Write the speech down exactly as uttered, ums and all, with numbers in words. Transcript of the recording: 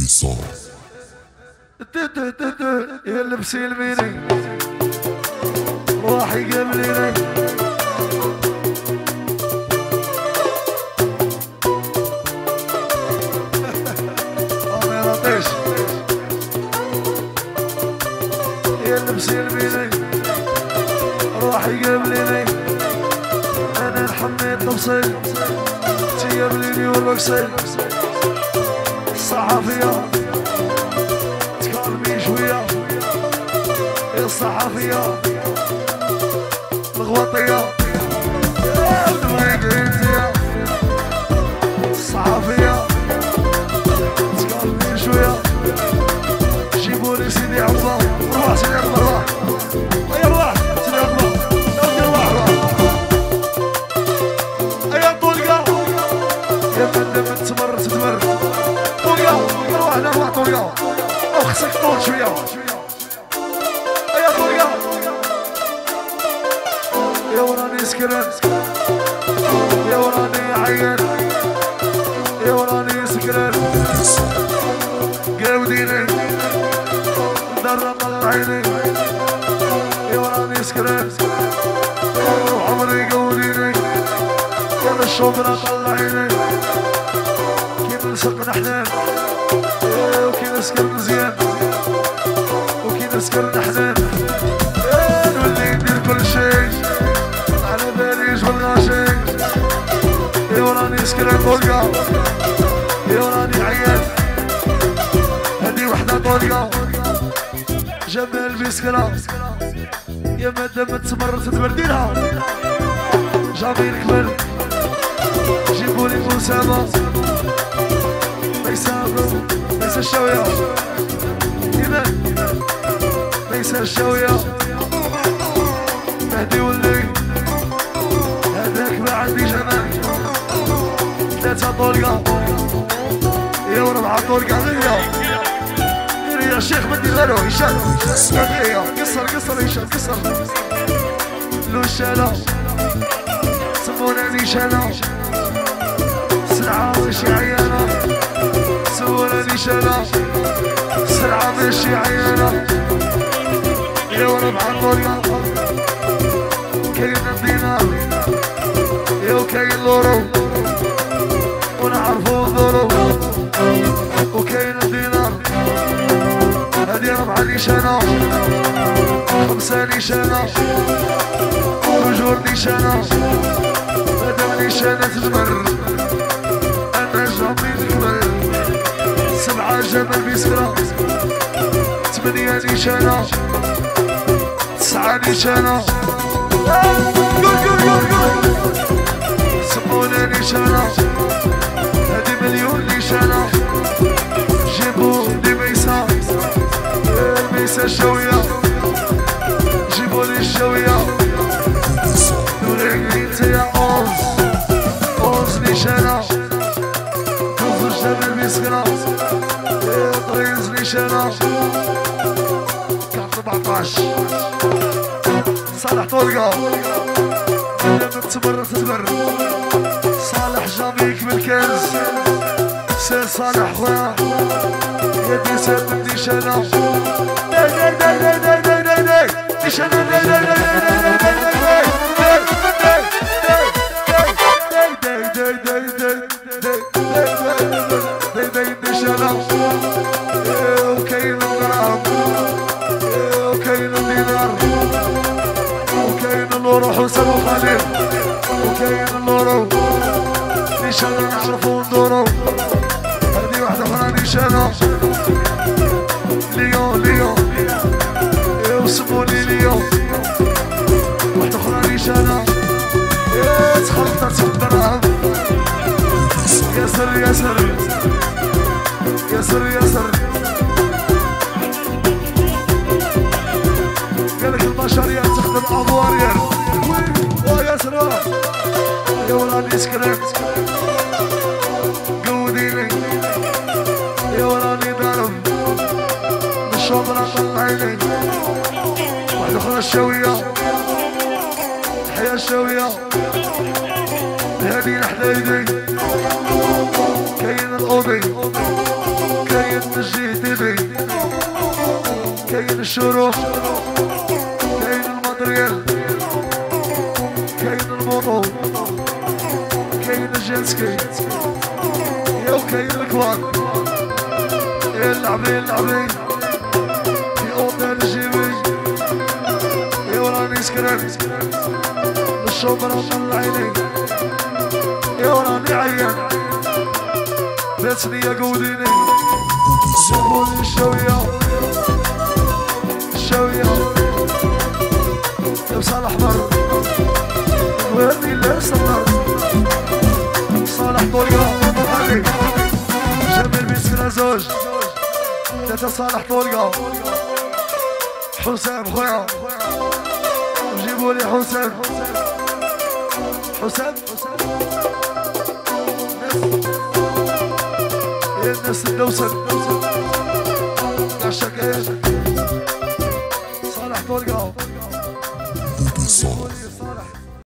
الانتصار. يلبس يلميني راح يقابليني ما يعطيش يلبس يلميني راح يقابليني انا نحميت نفسي تقابليني والمكسي الصحفية تكلمي شوية الصحفية الغوطية الصحفية تكلمي شوية جيبولي سيدي عمزة روح سيدي عمزة روح أي روح سيدي عمزة يا الله أي طلقة يا من لمن تمر تتمر أنا روح طريقة أو خصك طول شوية أيا طريقة يا وراني سكران يا وراني عيان يا وراني سكران قاوديني درة طلعيني يا وراني سكران عمري قاوديني يا الشوبرة طلعيني كيف نسق نحلم وكي نسكر مزيان وكي نسكر نحنان نولي ندير كل شيء على بالي جبل غاشي يا وراني سكران طلقة يا وراني عيان هادي وحدة طلقة جمال بيسكرا يا مادام تمر تتبرديلها جابي الكبر جيبولي مسامة ليس أبرو ليس الشوية إيمان ليس الشوية مهدي ولي هذاك ما عندي جمال ثلاثة طلقة يا وربعة طلقة غير غير يا شيخ مدي غيرو هشام قصر قصر هشام قصر لو الشالة سموناني شالة سلعة ماشي عيانة سولاني شالا سرعة ماشي عيانة يا وربعة طلقة كاين الدينار يا وكاين الورو ونعرفو الظروف وكاين الدينار هادي ربعة نيشانة خمسة نيشانة وجور نيشانة مادام نيشانة تجبر أنرجع من الكبر سبعة جبل بيسكرا ثمانية نيشانة تسعة نيشانة قول قول قول قول سمونا نيشانة هادي مليون نيشانة جيبوهم لي ميسا الميسا الشوية جيبولي الشوية نوري نتايا أونز أونز نيشانة دوزوج جبل بيسكرا طريز نيشانة أربعطاش صالح طلقة لما تمر تتمر صالح جاميك بالكنز سير صالح خويا يدي سير من نيشانة وسبو خليل وكاين اللورو نيشانة نعرفو ندورو هادي وحدة أخرى نيشانة ليون ليون إيوا سموني ليون وحدة أخرى نيشانة إيوا تخلطت في الدرهم ياسر ياسر ياسر ياسر قالك البشرية تخدم أضواريا يا وراني سكرت قوديني يا وراني ضرب بالشومرة طلعيني واحدة أخرى الشوية الحياة الشوية هادي نحلى يدي كاين القوضي كاين الجي تي في، كاين الشروق، كاين الماتريال، كاين الموطو، كاين الجنسكي، يا وكاين الكبار، يا اللعبي اللعبي، في أوطان الجيبي، يا وراني سكران، بالشومرة طلعيني، يا وراني عيان، باتني يا قوديني، جابولي الشاوية. لبس الأحمر ويرني لبس النار صالح طريقة وطني جميل بيسكنا زوج تاتا صالح طريقة حسام خويا جيبولي حسام حسام يا الناس الدوسن عشاك يا صالح طريقة صالح